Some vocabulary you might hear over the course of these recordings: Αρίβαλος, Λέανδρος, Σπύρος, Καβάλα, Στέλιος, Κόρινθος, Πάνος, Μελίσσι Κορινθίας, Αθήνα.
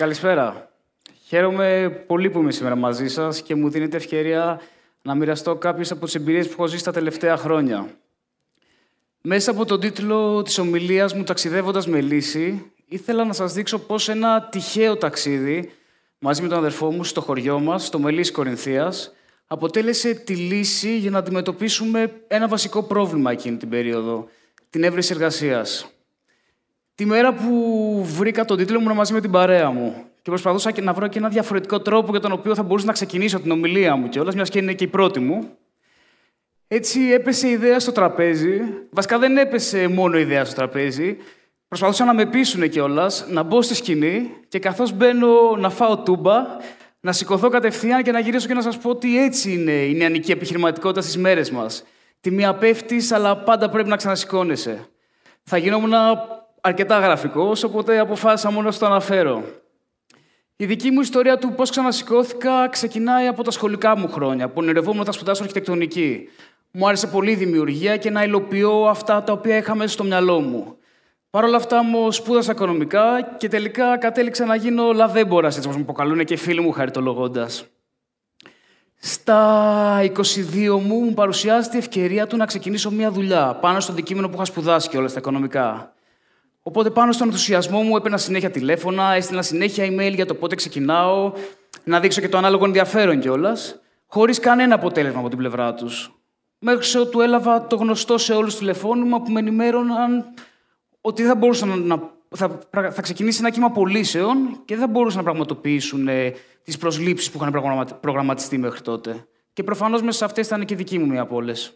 Καλησπέρα. Χαίρομαι πολύ που είμαι σήμερα μαζί σας και μου δίνετε ευκαιρία να μοιραστώ κάποιες από τις εμπειρίες που έχω ζήσει τα τελευταία χρόνια. Μέσα από τον τίτλο της ομιλίας μου «Ταξιδεύοντας Μελίσσι», ήθελα να σας δείξω πώς ένα τυχαίο ταξίδι μαζί με τον αδερφό μου στο χωριό μας, στο Μελίσσι Κορινθίας, αποτέλεσε τη λύση για να αντιμετωπίσουμε ένα βασικό πρόβλημα εκείνη την περίοδο, την έβρεση εργασίας. Τη μέρα που βρήκα τον τίτλο μου μαζί με την παρέα μου και προσπαθούσα να βρω και ένα διαφορετικό τρόπο για τον οποίο θα μπορούσα να ξεκινήσω την ομιλία μου κιόλας, μιας και είναι και η πρώτη μου, έτσι έπεσε η ιδέα στο τραπέζι. Βασικά δεν έπεσε μόνο η ιδέα στο τραπέζι. Προσπαθούσαν να με πείσουν κιόλας να μπω στη σκηνή και καθώς μπαίνω να φάω τούμπα, να σηκωθώ κατευθείαν και να γυρίσω και να σας πω ότι έτσι είναι η νεανική επιχειρηματικότητα στις μέρες μας. Τη μία πέφτεις, αλλά πάντα πρέπει να ξανασηκώνεσαι. Θα γινόμουν αρκετά γραφικός, οπότε αποφάσισα μόνο να το αναφέρω. Η δική μου ιστορία του πώς ξανασηκώθηκα ξεκινάει από τα σχολικά μου χρόνια, που ονειρευόμουν να σπουδάσω αρχιτεκτονική. Μου άρεσε πολύ η δημιουργία και να υλοποιώ αυτά τα οποία είχα μέσα στο μυαλό μου. Παρ' όλα αυτά, όμως, σπούδασα οικονομικά και τελικά κατέληξα να γίνω λαδέμπορας, έτσι όπως μου αποκαλούν και φίλοι μου χαριτολογώντας. Στα 22 μου παρουσιάζεται η ευκαιρία του να ξεκινήσω μια δουλειά πάνω στο αντικείμενο που είχα σπουδάσει και όλα στα οικονομικά. Οπότε, πάνω στον ενθουσιασμό μου, έπαιρνα συνέχεια τηλέφωνα, έστεινα συνέχεια email για το πότε ξεκινάω, να δείξω και το ανάλογο ενδιαφέρον κιόλας, χωρίς κανένα αποτέλεσμα από την πλευρά τους. Μέχρι ότου έλαβα το γνωστό σε όλους τηλεφώνημα που με ενημέρωναν ότι δεν θα μπορούσαν θα ξεκινήσει ένα κύμα πωλήσεων και δεν θα μπορούσαν να πραγματοποιήσουν τις προσλήψεις που είχαν προγραμματιστεί μέχρι τότε. Και προφανώς μέσα σε αυτές ήταν και δική μου μία από όλες.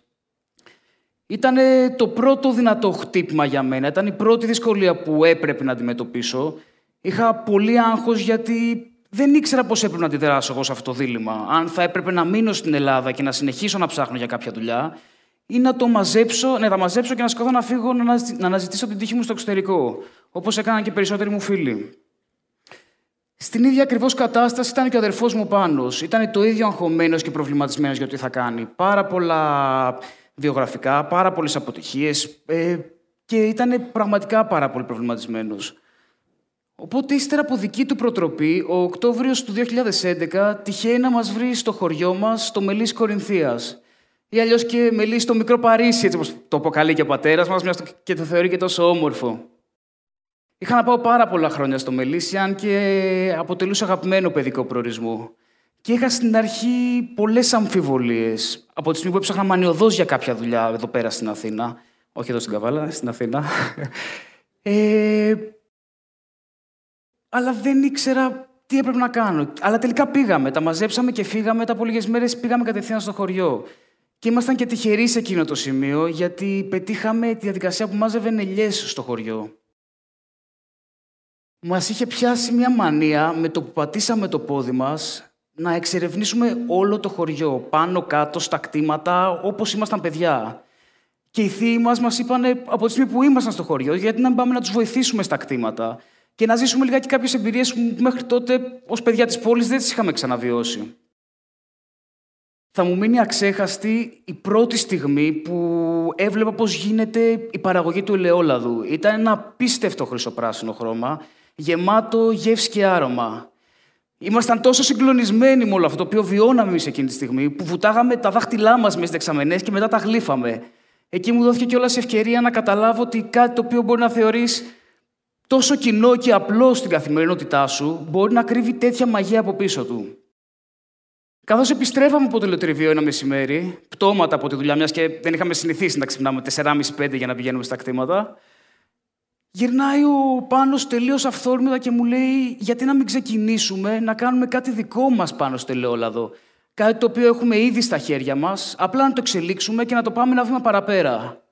Ήταν το πρώτο δυνατό χτύπημα για μένα. Ήταν η πρώτη δυσκολία που έπρεπε να αντιμετωπίσω. Είχα πολύ άγχος γιατί δεν ήξερα πώς έπρεπε να αντιδράσω εγώ σε αυτό το δίλημμα. Αν θα έπρεπε να μείνω στην Ελλάδα και να συνεχίσω να ψάχνω για κάποια δουλειά, ή να τα μαζέψω και να σκοτώ να φύγω να αναζητήσω την τύχη μου στο εξωτερικό, όπως έκαναν και περισσότεροι μου φίλοι. Στην ίδια ακριβώς κατάσταση ήταν και ο αδερφός μου Πάνος. Ήταν το ίδιο αγχωμένος και προβληματισμένος για το τι θα κάνει. Πάρα πολλά βιογραφικά, πάρα πολλές αποτυχίες και ήταν πραγματικά πάρα πολύ προβληματισμένος. Οπότε, ύστερα από δική του προτροπή, ο Οκτώβριος του 2011 τυχαίνει να μας βρει στο χωριό μας, στο Μελίσσι Κορινθίας. Ή αλλιώς και Μελίσσι στο μικρό Παρίσι, έτσι όπως το αποκαλεί και ο πατέρας μας, μιας και το θεωρεί και τόσο όμορφο. Είχα να πάω πάρα πολλά χρόνια στο Μελίσσι, αν και αποτελούσε αγαπημένο παιδικό προορισμό. Και είχα στην αρχή πολλές αμφιβολίες. Από τη στιγμή που έψαχνα μανιωδώς για κάποια δουλειά εδώ πέρα στην Αθήνα. Όχι εδώ στην Καβάλα, στην Αθήνα. Αλλά δεν ήξερα τι έπρεπε να κάνω. Αλλά τελικά πήγαμε, τα μαζέψαμε και φύγαμε. Μετά από λίγες μέρες πήγαμε κατευθείαν στο χωριό. Και ήμασταν και τυχεροί σε εκείνο το σημείο, γιατί πετύχαμε τη διαδικασία που μάζευε ελιές στο χωριό. Μας είχε πιάσει μια μανία με το που πατήσαμε το πόδι μας να εξερευνήσουμε όλο το χωριό, πάνω, κάτω, στα κτήματα, όπως ήμασταν παιδιά. Και οι θείοι μας είπανε από τη στιγμή που ήμασταν στο χωριό, γιατί να πάμε να τους βοηθήσουμε στα κτήματα και να ζήσουμε λιγάκι κάποιες εμπειρίες που μέχρι τότε ως παιδιά της πόλης δεν τις είχαμε ξαναβιώσει. Θα μου μείνει αξέχαστη η πρώτη στιγμή που έβλεπα πώς γίνεται η παραγωγή του ελαιόλαδου. Ήταν ένα απίστευτο χρυσοπράσινο χρώμα, γεμάτο γεύση και άρωμα. Ήμασταν τόσο συγκλονισμένοι με όλο αυτό το οποίο βιώναμε εμείς εκείνη τη στιγμή, που βουτάγαμε τα δάχτυλά μας μέσα στις δεξαμενές και μετά τα γλύφαμε. Εκεί μου δόθηκε κιόλας η ευκαιρία να καταλάβω ότι κάτι το οποίο μπορεί να θεωρείς τόσο κοινό και απλό στην καθημερινότητά σου, μπορεί να κρύβει τέτοια μαγεία από πίσω του. Καθώς επιστρέφαμε από το λεωτριβείο ένα μεσημέρι, πτώματα από τη δουλειά, μιας και δεν είχαμε συνηθίσει να ξυπνάμε 4,5-5 για να πηγαίνουμε στα κτήματα, γυρνάει ο Πάνος τελείως αυθόρμητα και μου λέει: «Γιατί να μην ξεκινήσουμε να κάνουμε κάτι δικό μας πάνω στο ελαιόλαδο? Κάτι το οποίο έχουμε ήδη στα χέρια μας, απλά να το εξελίξουμε και να το πάμε ένα βήμα παραπέρα».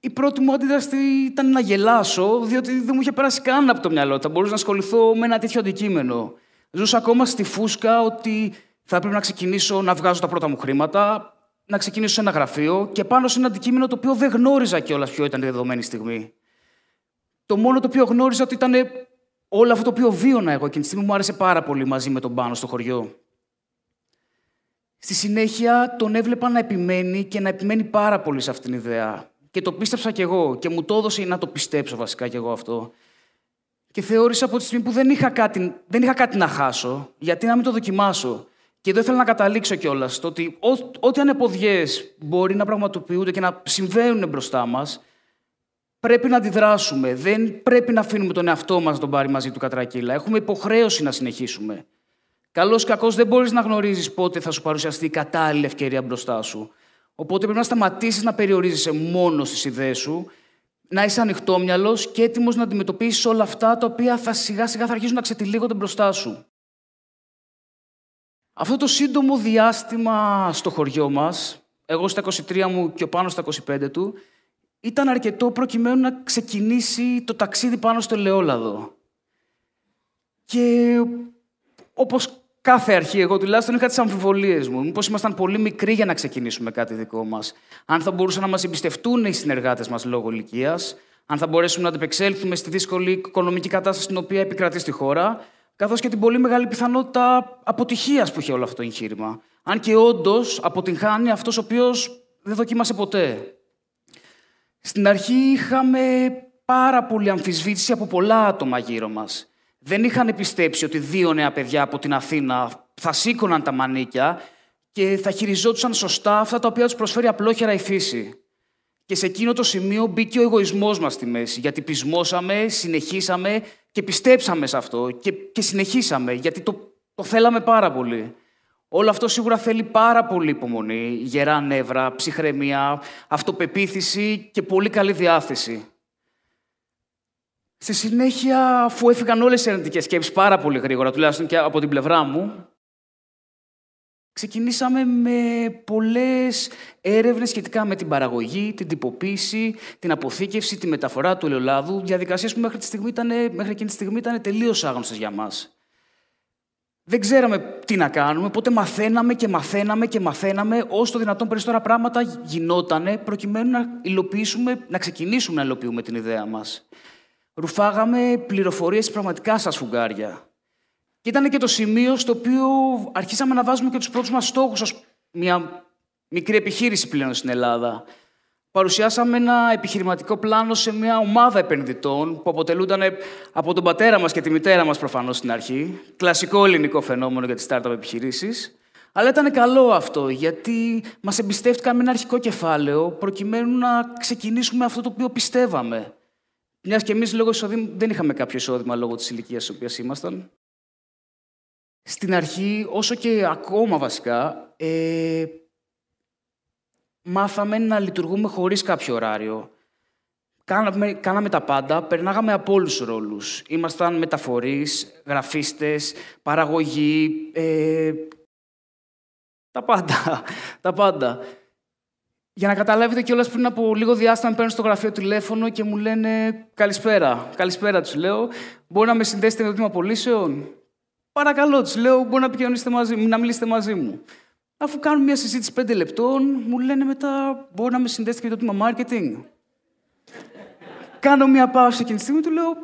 Η πρώτη μου αντίδραση ήταν να γελάσω, διότι δεν μου είχε περάσει καν από το μυαλό. Θα μπορούσα να ασχοληθώ με ένα τέτοιο αντικείμενο. Ζούσα ακόμα στη φούσκα ότι θα πρέπει να ξεκινήσω να βγάζω τα πρώτα μου χρήματα, να ξεκινήσω σε ένα γραφείο και πάνω σε ένα αντικείμενο το οποίο δεν γνώριζα κιόλας ποιο ήταν τη δεδομένη στιγμή. Το μόνο το οποίο γνώριζα ότι ήταν όλο αυτό το οποίο βίωνα εγώ εκείνη τη στιγμή μου άρεσε πάρα πολύ μαζί με τον Πάνο στο χωριό. Στη συνέχεια τον έβλεπα να επιμένει και να επιμένει πάρα πολύ σε αυτήν την ιδέα. Και το πίστεψα κι εγώ και μου το έδωσε να το πιστέψω βασικά κι εγώ αυτό. Και θεώρησα από τη στιγμή που δεν είχα κάτι να χάσω, γιατί να μην το δοκιμάσω. Και εδώ ήθελα να καταλήξω κιόλας στο ότι ό,τι ανεποδιές μπορεί να πραγματοποιούνται και να συμβαίνουν μπροστά μας, πρέπει να αντιδράσουμε. Δεν πρέπει να αφήνουμε τον εαυτό μας να τον πάρει μαζί του κατρακύλα. Έχουμε υποχρέωση να συνεχίσουμε. Καλός ή κακός, δεν μπορείς να γνωρίζεις πότε θα σου παρουσιαστεί η κατάλληλη ευκαιρία μπροστά σου. Οπότε πρέπει να σταματήσεις να περιορίζεσαι μόνο στις ιδέες σου, να είσαι ανοιχτόμυαλος και έτοιμος να αντιμετωπίσεις όλα αυτά τα οποία σιγά σιγά θα αρχίσουν να ξετυλίγονται μπροστά σου. Αυτό το σύντομο διάστημα στο χωριό μας, εγώ στα 23 μου και ο Πάνος στα 25 του, ήταν αρκετό προκειμένου να ξεκινήσει το ταξίδι πάνω στο ελαιόλαδο. Και όπως κάθε αρχή, εγώ τουλάχιστον είχα τις αμφιβολίες μου. Μήπως ήμασταν πολύ μικροί για να ξεκινήσουμε κάτι δικό μας. Αν θα μπορούσαν να μας εμπιστευτούν οι συνεργάτες μας λόγω ηλικίας, αν θα μπορέσουμε να αντεπεξέλθουμε στη δύσκολη οικονομική κατάσταση στην οποία επικρατεί στη χώρα, καθώς και την πολύ μεγάλη πιθανότητα αποτυχίας που είχε όλο αυτό το εγχείρημα. Αν και όντως αποτυγχάνει αυτός ο οποίος δεν δοκίμασε ποτέ. Στην αρχή είχαμε πάρα πολλή αμφισβήτηση από πολλά άτομα γύρω μας. Δεν είχαν πιστέψει ότι 2 νέα παιδιά από την Αθήνα θα σήκωναν τα μανίκια και θα χειριζόντουσαν σωστά αυτά τα οποία τους προσφέρει απλόχερα η φύση. Και σε εκείνο το σημείο μπήκε ο εγωισμός μας στη μέση, γιατί πεισμώσαμε, συνεχίσαμε και πιστέψαμε σε αυτό και συνεχίσαμε, γιατί το θέλαμε πάρα πολύ. Όλο αυτό σίγουρα θέλει πάρα πολύ υπομονή, γερά νεύρα, ψυχραιμία, αυτοπεποίθηση και πολύ καλή διάθεση. Στη συνέχεια, αφού έφυγαν όλες οι αρνητικές σκέψεις πάρα πολύ γρήγορα, τουλάχιστον και από την πλευρά μου, ξεκινήσαμε με πολλές έρευνες σχετικά με την παραγωγή, την τυποποίηση, την αποθήκευση, τη μεταφορά του ελαιολάδου, διαδικασίες που μέχρι εκείνη τη στιγμή ήταν τελείως άγνωστες για μας. Δεν ξέραμε τι να κάνουμε, οπότε μαθαίναμε, όσο το δυνατόν περισσότερα πράγματα γινότανε, προκειμένου να ξεκινήσουμε να υλοποιούμε την ιδέα μας. Ρουφάγαμε πληροφορίες πραγματικά σαν σφουγγάρια. Και ήταν και το σημείο στο οποίο αρχίσαμε να βάζουμε και τους πρώτους μας στόχους ως μια μικρή επιχείρηση πλέον στην Ελλάδα. Παρουσιάσαμε ένα επιχειρηματικό πλάνο σε μια ομάδα επενδυτών που αποτελούνταν από τον πατέρα μας και τη μητέρα μας προφανώς στην αρχή. Κλασικό ελληνικό φαινόμενο για τις startup επιχειρήσεις. Αλλά ήταν καλό αυτό, γιατί μας εμπιστεύτηκαν με ένα αρχικό κεφάλαιο προκειμένου να ξεκινήσουμε αυτό το οποίο πιστεύαμε. Μιας και εμείς λόγω εισοδήματος δεν είχαμε κάποιο εισόδημα λόγω της ηλικίας της οποίας ήμασταν. Στην αρχή, όσο και ακόμα βασικά, μάθαμε να λειτουργούμε χωρίς κάποιο ωράριο. Κάναμε τα πάντα, περνάγαμε από όλους τους ρόλους. Ήμασταν μεταφορείς, γραφίστες, παραγωγή, τα πάντα. Για να καταλάβετε κιόλας, πριν από λίγο διάστημα παίρνω στο γραφείο τηλέφωνο και μου λένε «Καλησπέρα», τους λέω. «Μπορεί να με συνδέσετε με το τμήμα πωλήσεων?» «Παρακαλώ», τους λέω, «μπορεί να επικοινωνήσετε μαζί μου, να μιλήσετε μαζί μου». Αφού κάνουμε μια συζήτηση 5 λεπτών, μου λένε μετά «Μπορεί να με συνδέσετε με το τμήμα marketing?» Κάνω μια παύση εκείνη τη στιγμή, του λέω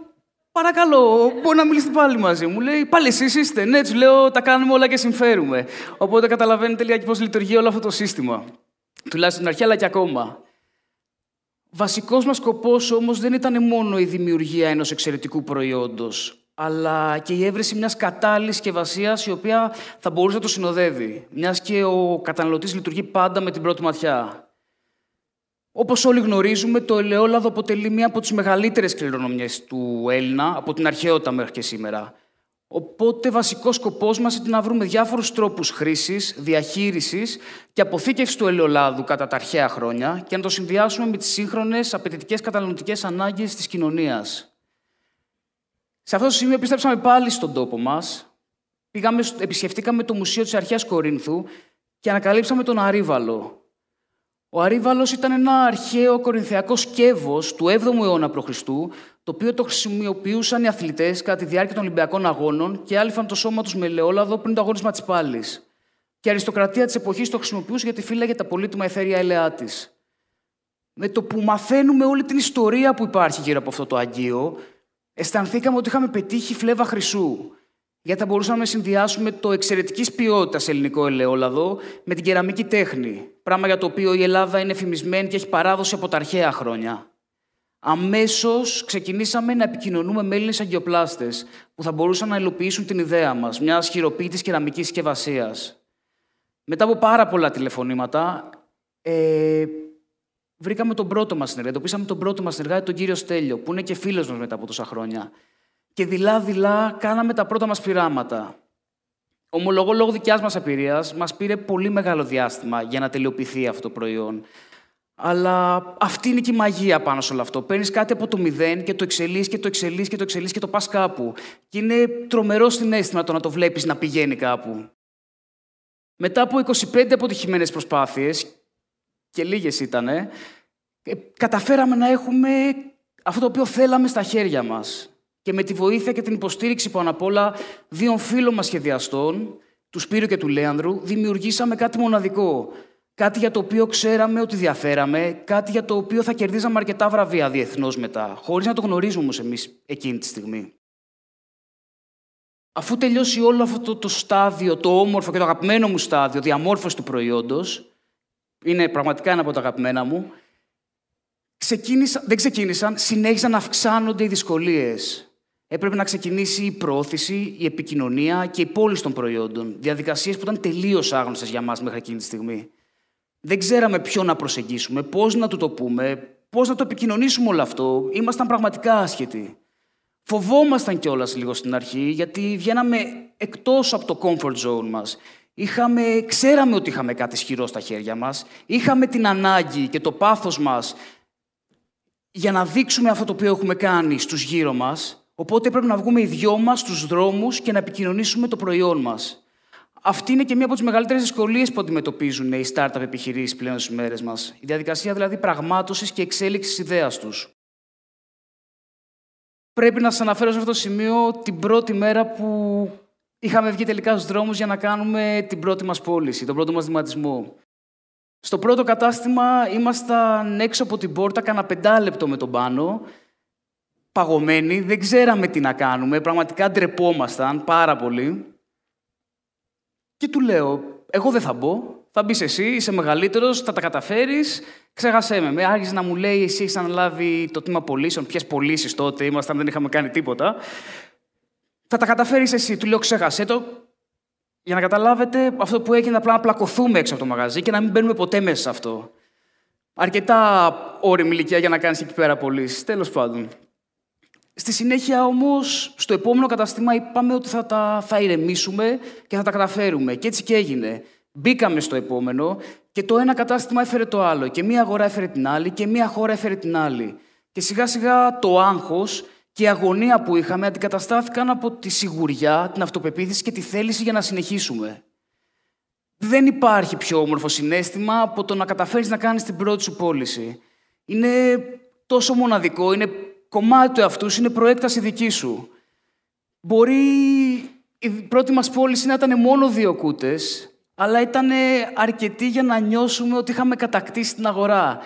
«Παρακαλώ, μπορεί να μιλήσετε πάλι μαζί μου?» Λέει «Πάλι εσείς είστε?» «Ναι», τους λέω, «τα κάνουμε όλα και συμφέρουμε». Οπότε καταλαβαίνετε λίγα πώς λειτουργεί όλο αυτό το σύστημα. Τουλάχιστον στην αρχή, αλλά και ακόμα. Βασικός μας σκοπός όμως δεν ήταν μόνο η δημιουργία ενός εξαιρετικού προϊόντος, αλλά και η έβρεση μιας κατάλληλης συσκευασίας η οποία θα μπορούσε να το συνοδεύει, μιας και ο καταναλωτής λειτουργεί πάντα με την πρώτη ματιά. Όπως όλοι γνωρίζουμε, το ελαιόλαδο αποτελεί μία από τις μεγαλύτερες κληρονομιές του Έλληνα από την αρχαιότητα μέχρι και σήμερα. Οπότε, βασικός σκοπός μας ήταν να βρούμε διάφορους τρόπους χρήσης, διαχείρισης και αποθήκευσης του ελαιολάδου κατά τα αρχαία χρόνια και να το συνδυάσουμε με τις σύγχρονες απαιτητικές καταναλωτικές ανάγκες της κοινωνίας. Σε αυτό το σημείο επιστρέψαμε πάλι στον τόπο μας. Επισκεφτήκαμε το Μουσείο της Αρχαίας Κορίνθου και ανακαλύψαμε τον Αρίβαλο. Ο Αρίβαλος ήταν ένα αρχαίο κορινθιακό σκεύος του 7ου αιώνα π.Χ., το οποίο το χρησιμοποιούσαν οι αθλητές κατά τη διάρκεια των Ολυμπιακών Αγώνων και άλυφαν το σώμα τους με ελαιόλαδο πριν το αγώνισμα της πάλης. Και η αριστοκρατία της εποχής το χρησιμοποιούσε γιατί φύλαγε τα πολύτιμα αιθέρια ελαιά της. Με το που μαθαίνουμε όλη την ιστορία που υπάρχει γύρω από αυτό το αγγείο, αισθανθήκαμε ότι είχαμε πετύχει φλέβα χρυσού. Γιατί θα μπορούσαμε να συνδυάσουμε το εξαιρετικής ποιότητας ελληνικό ελαιόλαδο με την κεραμική τέχνη, πράγμα για το οποίο η Ελλάδα είναι φημισμένη και έχει παράδοση από τα αρχαία χρόνια. αμέσως ξεκινήσαμε να επικοινωνούμε με Έλληνες αγκιοπλάστες που θα μπορούσαν να υλοποιήσουν την ιδέα μας, μιας χειροποίητης κεραμικής συσκευασίας. Μετά από πάρα πολλά τηλεφωνήματα, βρήκαμε τον πρώτο μας συνεργάτη, εντοπίσαμε τον πρώτο μας συνεργάτη, τον κύριο Στέλιο, που είναι και φίλος μας μετά από τόσα χρόνια. Και δειλά-δειλά κάναμε τα πρώτα μας πειράματα. Ομολογώ, λόγω δικιάς μας απειρίας, μας πήρε πολύ μεγάλο διάστημα για να τελειοποιηθεί αυτό το προϊόν. Αλλά αυτή είναι και η μαγεία πάνω σε όλο αυτό. Παίρνεις κάτι από το μηδέν και το εξελίσσεις και το εξελίσσεις και το εξελίσσεις και το πας κάπου. Και είναι τρομερό συναίσθημα το να το βλέπεις να πηγαίνει κάπου. Μετά από 25 αποτυχημένες προσπάθειες, και λίγες ήτανε, καταφέραμε να έχουμε αυτό το οποίο θέλαμε στα χέρια μας. Και με τη βοήθεια και την υποστήριξη πάνω απ' όλα δύο φίλων μας σχεδιαστών, του Σπύρου και του Λέανδρου, δημιουργήσαμε κάτι μοναδικό. Κάτι για το οποίο ξέραμε ότι διαφέραμε, κάτι για το οποίο θα κερδίζαμε αρκετά βραβεία διεθνώς μετά, χωρίς να το γνωρίζουμε όμως εμείς εκείνη τη στιγμή. Αφού τελειώσει όλο αυτό το στάδιο, το όμορφο και το αγαπημένο μου στάδιο, διαμόρφωση του προϊόντος, είναι πραγματικά ένα από τα αγαπημένα μου, συνέχισαν να αυξάνονται οι δυσκολίες. Έπρεπε να ξεκινήσει η προώθηση, η επικοινωνία και η πώληση των προϊόντων. Διαδικασίες που ήταν τελείως άγνωστες για μας μέχρι εκείνη τη στιγμή. Δεν ξέραμε ποιον να προσεγγίσουμε, πώς να του το πούμε, πώς να το επικοινωνήσουμε όλο αυτό. Ήμασταν πραγματικά άσχετοι. Φοβόμασταν κιόλας λίγο στην αρχή, γιατί βγαίναμε εκτός από το comfort zone μας. Ξέραμε ότι είχαμε κάτι ισχυρό στα χέρια μας. Είχαμε την ανάγκη και το πάθος μας για να δείξουμε αυτό το οποίο έχουμε κάνει στους γύρω μας. Οπότε πρέπει να βγούμε οι δυο μας στους δρόμους και να επικοινωνήσουμε το προϊόν μας. Αυτή είναι και μία από τις μεγαλύτερες δυσκολίες που αντιμετωπίζουν οι startup επιχειρήσεις πλέον στις μέρες μας. Η διαδικασία δηλαδή πραγμάτωσης και εξέλιξης ιδέας τους. Πρέπει να σας αναφέρω σε αυτό το σημείο την πρώτη μέρα που είχαμε βγει τελικά στους δρόμους για να κάνουμε την πρώτη μας πώληση, τον πρώτο μας δειγματισμό. Στο πρώτο κατάστημα ήμασταν έξω από την πόρτα κάνα 5 λεπτό με τον Πάνο, παγωμένοι, δεν ξέραμε τι να κάνουμε, πραγματικά ντρεπόμασταν πάρα πολύ. Και του λέω, εγώ δεν θα μπω, θα μπεις εσύ, είσαι μεγαλύτερος, θα τα καταφέρεις, ξέχασέ με. Άρχισε να μου λέει, εσύ έχεις αναλάβει το τμήμα πωλήσεων, ποιες πωλήσεις τότε ήμασταν, δεν είχαμε κάνει τίποτα. Θα τα καταφέρεις εσύ. Του λέω, ξέχασέ το. Για να καταλάβετε, αυτό που έγινε απλά να πλακωθούμε έξω από το μαγαζί και να μην μπαίνουμε ποτέ μέσα σε αυτό. Αρκετά όριμη ηλικία για να κάνεις εκεί πέρα πωλήσεις, τέλος πάντων. Στη συνέχεια, όμως, στο επόμενο κατάστημα είπαμε ότι θα ηρεμήσουμε και θα τα καταφέρουμε. Και έτσι και έγινε. Μπήκαμε στο επόμενο και το ένα κατάστημα έφερε το άλλο. Και μία αγορά έφερε την άλλη και μία χώρα έφερε την άλλη. Και σιγά-σιγά το άγχος και η αγωνία που είχαμε αντικαταστάθηκαν από τη σιγουριά, την αυτοπεποίθηση και τη θέληση για να συνεχίσουμε. Δεν υπάρχει πιο όμορφο συναίσθημα από το να καταφέρεις να κάνεις την πρώτη σου πώληση. Είναι τόσο μοναδικό, είναι κομμάτι του εαυτού σου, είναι προέκταση δική σου. Μπορεί η πρώτη μας πώληση να ήταν μόνο 2 κούτες, αλλά ήταν αρκετή για να νιώσουμε ότι είχαμε κατακτήσει την αγορά.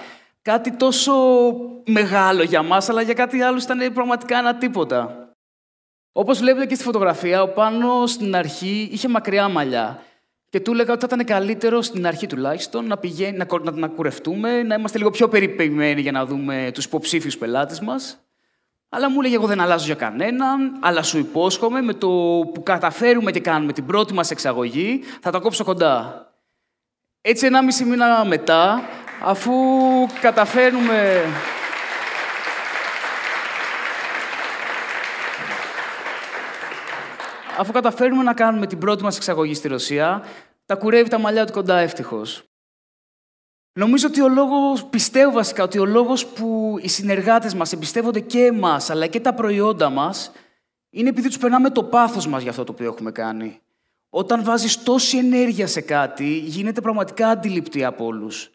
Κάτι τόσο μεγάλο για μας, αλλά για κάτι άλλο ήταν πραγματικά ένα τίποτα. Όπως βλέπετε και στη φωτογραφία, ο Πάνος στην αρχή είχε μακριά μαλλιά. Και του έλεγα ότι θα ήταν καλύτερο στην αρχή τουλάχιστον να κουρευτούμε, να είμαστε λίγο πιο περιποιημένοι για να δούμε τους υποψήφιους πελάτες μας. Αλλά μου έλεγε: εγώ δεν αλλάζω για κανέναν, αλλά σου υπόσχομαι με το που καταφέρουμε και κάνουμε την πρώτη μας εξαγωγή, θα τα κόψω κοντά. Έτσι, 1,5 μήνα μετά, αφού καταφέρνουμε. Αφού καταφέρνουμε να κάνουμε την πρώτη μας εξαγωγή στη Ρωσία, τα κουρεύει τα μαλλιά του κοντά, ευτυχώς. Νομίζω ότι πιστεύω βασικά ότι ο λόγος που οι συνεργάτες μας εμπιστεύονται και εμάς, αλλά και τα προϊόντα μας, είναι επειδή τους περνάμε το πάθος μας για αυτό το οποίο έχουμε κάνει. Όταν βάζεις τόση ενέργεια σε κάτι, γίνεται πραγματικά αντιληπτή από όλους.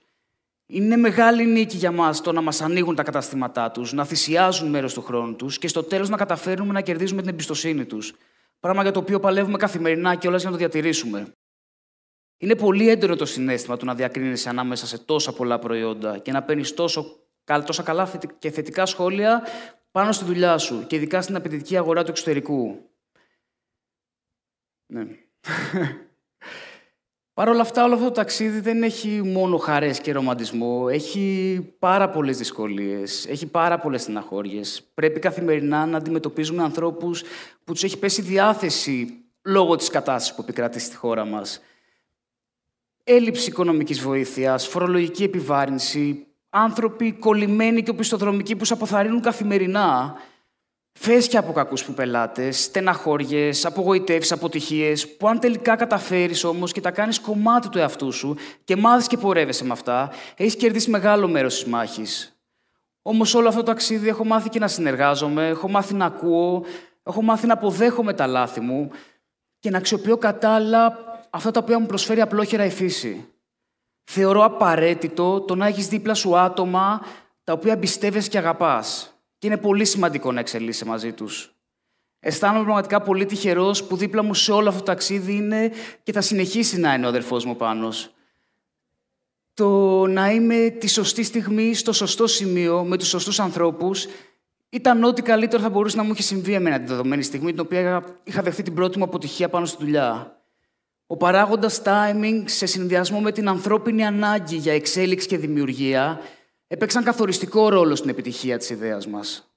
Είναι μεγάλη νίκη για μας το να μας ανοίγουν τα καταστήματά τους, να θυσιάζουν μέρος του χρόνου τους και στο τέλος να καταφέρνουμε να κερδίζουμε την εμπιστοσύνη τους. Πράγμα για το οποίο παλεύουμε καθημερινά κιόλας για να το διατηρήσουμε. Είναι πολύ έντονο το συναίσθημα του να διακρίνεσαι ανάμεσα σε τόσα πολλά προϊόντα και να παίρνεις τόσα καλά και θετικά σχόλια πάνω στη δουλειά σου και ειδικά στην απαιτητική αγορά του εξωτερικού. Ναι. Παρ' όλα αυτά, όλο αυτό το ταξίδι δεν έχει μόνο χαρές και ρομαντισμό. Έχει πάρα πολλές δυσκολίες, έχει πάρα πολλές στεναχώριες. Πρέπει καθημερινά να αντιμετωπίζουμε ανθρώπους που τους έχει πέσει διάθεση λόγω της κατάστασης που επικρατεί στη χώρα μας. Έλλειψη οικονομικής βοήθειας, φορολογική επιβάρυνση, άνθρωποι κολλημένοι και οπισθοδρομικοί που σε αποθαρρύνουν καθημερινά. Φέσια από κακούς πελάτες, στεναχώριες, απογοητεύσεις, αποτυχίες, που αν τελικά καταφέρεις όμως και τα κάνεις κομμάτι του εαυτού σου και μάθεις και πορεύεσαι με αυτά, έχεις κερδίσει μεγάλο μέρος της μάχης. Όμως όλο αυτό το ταξίδι έχω μάθει και να συνεργάζομαι, έχω μάθει να ακούω, έχω μάθει να αποδέχομαι τα λάθη μου και να αξιοποιώ κατάλληλα αυτά τα οποία μου προσφέρει απλόχερα η φύση. Θεωρώ απαραίτητο το να έχεις δίπλα σου άτομα τα οποία εμπιστεύεσαι και αγαπάς. Και είναι πολύ σημαντικό να εξελίσσεσαι μαζί τους. Αισθάνομαι πραγματικά πολύ τυχερός που δίπλα μου σε όλο αυτό το ταξίδι είναι και θα συνεχίσει να είναι ο αδερφός μου Πάνος. Το να είμαι τη σωστή στιγμή, στο σωστό σημείο, με τους σωστούς ανθρώπους, ήταν ό,τι καλύτερο θα μπορούσε να μου είχε συμβεί εμένα την δεδομένη στιγμή, την οποία είχα δεχθεί την πρώτη μου αποτυχία πάνω στη δουλειά. Ο παράγοντας timing σε συνδυασμό με την ανθρώπινη ανάγκη για εξέλιξη και δημιουργία έπαιξαν καθοριστικό ρόλο στην επιτυχία της ιδέας μας.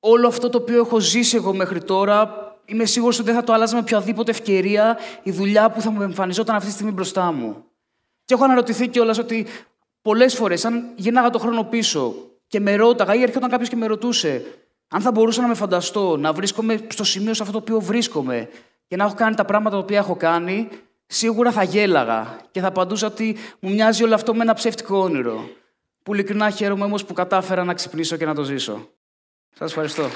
Όλο αυτό το οποίο έχω ζήσει εγώ μέχρι τώρα, είμαι σίγουρος ότι δεν θα το άλλαζα με οποιαδήποτε ευκαιρία η δουλειά που θα μου εμφανιζόταν αυτή τη στιγμή μπροστά μου. Και έχω αναρωτηθεί κιόλας ότι πολλές φορές, αν γυρνάγα το χρόνο πίσω και με ρώταγα ή έρχονταν κάποιος και με ρωτούσε, αν θα μπορούσα να με φανταστώ, να βρίσκομαι στο σημείο σε αυτό το οποίο βρίσκομαι και να έχω κάνει τα πράγματα τα οποία έχω κάνει, σίγουρα θα γέλαγα και θα απαντούσα ότι μου μοιάζει όλο αυτό με ένα ψεύτικο όνειρο. Που ειλικρινά χαίρομαι όμως που κατάφερα να ξυπνήσω και να το ζήσω. Σας ευχαριστώ.